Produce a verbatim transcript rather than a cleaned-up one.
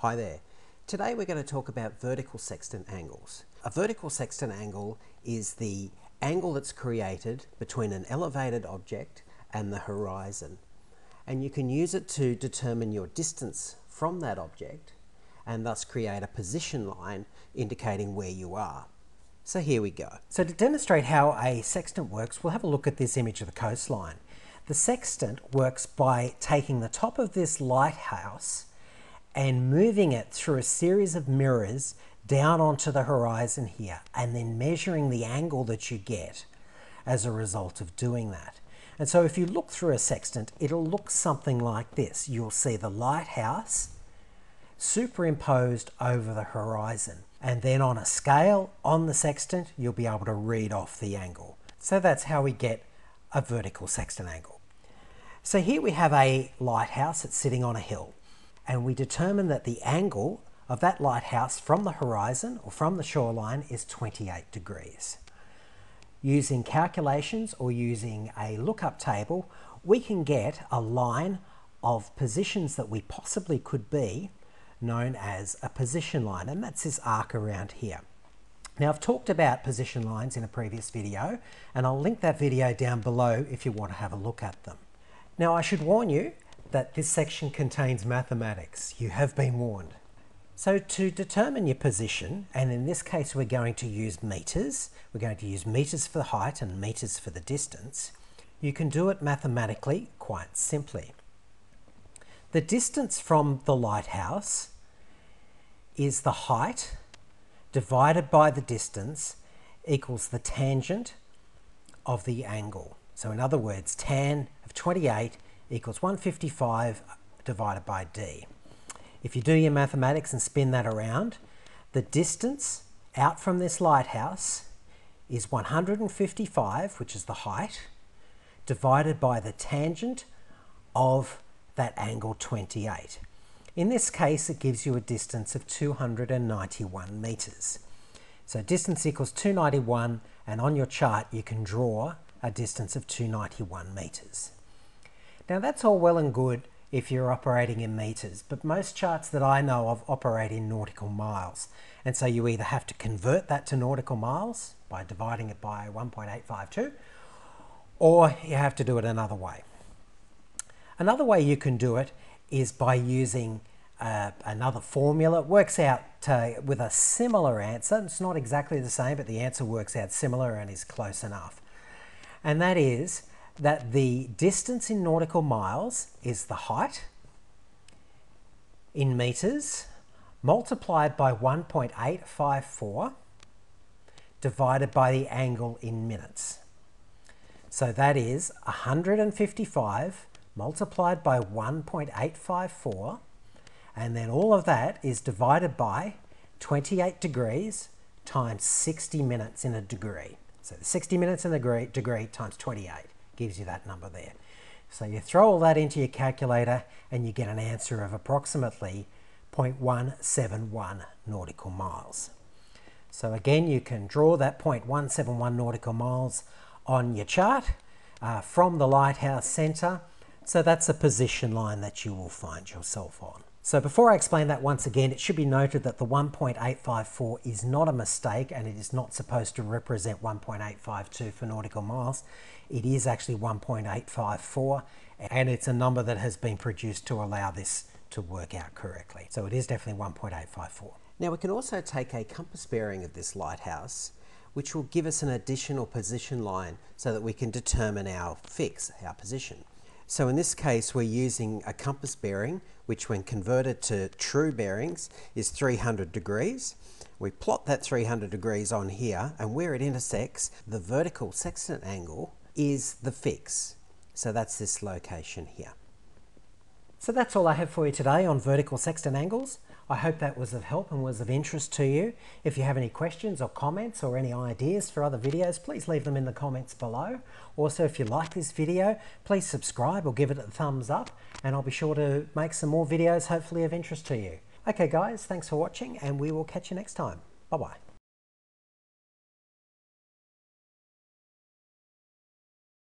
Hi there. Today we're going to talk about vertical sextant angles. A vertical sextant angle is the angle that's created between an elevated object and the horizon. And you can use it to determine your distance from that object and thus create a position line indicating where you are. So here we go. So to demonstrate how a sextant works, we'll have a look at this image of the coastline. The sextant works by taking the top of this lighthouse and moving it through a series of mirrors down onto the horizon here, and then measuring the angle that you get as a result of doing that. And so if you look through a sextant, it'll look something like this. You'll see the lighthouse superimposed over the horizon, and then on a scale on the sextant you'll be able to read off the angle. So that's how we get a vertical sextant angle. So here we have a lighthouse that's sitting on a hill, and we determine that the angle of that lighthouse from the horizon or from the shoreline is twenty-eight degrees. Using calculations or using a lookup table, we can get a line of positions that we possibly could be, known as a position line, and that's this arc around here. Now, I've talked about position lines in a previous video, and I'll link that video down below if you want to have a look at them. Now, I should warn you that this section contains mathematics. You have been warned. So to determine your position, and in this case we're going to use meters, we're going to use meters for the height and meters for the distance, you can do it mathematically quite simply. The distance from the lighthouse is the height divided by the distance equals the tangent of the angle. So in other words, tan of twenty-eight equals one fifty-five divided by d. If you do your mathematics and spin that around, the distance out from this lighthouse is one hundred fifty-five, which is the height, divided by the tangent of that angle twenty-eight. In this case, it gives you a distance of two hundred ninety-one meters. So distance equals two hundred ninety-one, and on your chart you can draw a distance of two hundred ninety-one meters. Now, that's all well and good if you're operating in meters, but most charts that I know of operate in nautical miles, and so you either have to convert that to nautical miles by dividing it by one point eight five two, or you have to do it another way. Another way you can do it is by using uh, another formula. It works out uh, with a similar answer. It's not exactly the same, but the answer works out similar and is close enough, and that is that the distance in nautical miles is the height in meters multiplied by one point eight five four divided by the angle in minutes. So that is one hundred fifty-five multiplied by one point eight five four, and then all of that is divided by twenty-eight degrees times sixty minutes in a degree. So sixty minutes in a degree, degree times twenty-eight gives you that number there. So you throw all that into your calculator and you get an answer of approximately zero point one seven one nautical miles. So again, you can draw that zero point one seven one nautical miles on your chart uh, from the lighthouse center. So that's a position line that you will find yourself on. So before I explain that once again, it should be noted that the one point eight five four is not a mistake, and it is not supposed to represent one point eight five two for nautical miles. It is actually one point eight five four, and it's a number that has been produced to allow this to work out correctly. So it is definitely one point eight five four. Now, we can also take a compass bearing of this lighthouse, which will give us an additional position line so that we can determine our fix, our position. So in this case, we're using a compass bearing, which when converted to true bearings is three hundred degrees. We plot that three hundred degrees on here, and where it intersects, the vertical sextant angle is the fix. So that's this location here. So that's all I have for you today on vertical sextant angles. I hope that was of help and was of interest to you. If you have any questions or comments or any ideas for other videos, please leave them in the comments below. Also, if you like this video, please subscribe or give it a thumbs up, and I'll be sure to make some more videos hopefully of interest to you. Okay guys, thanks for watching, and we will catch you next time. Bye bye.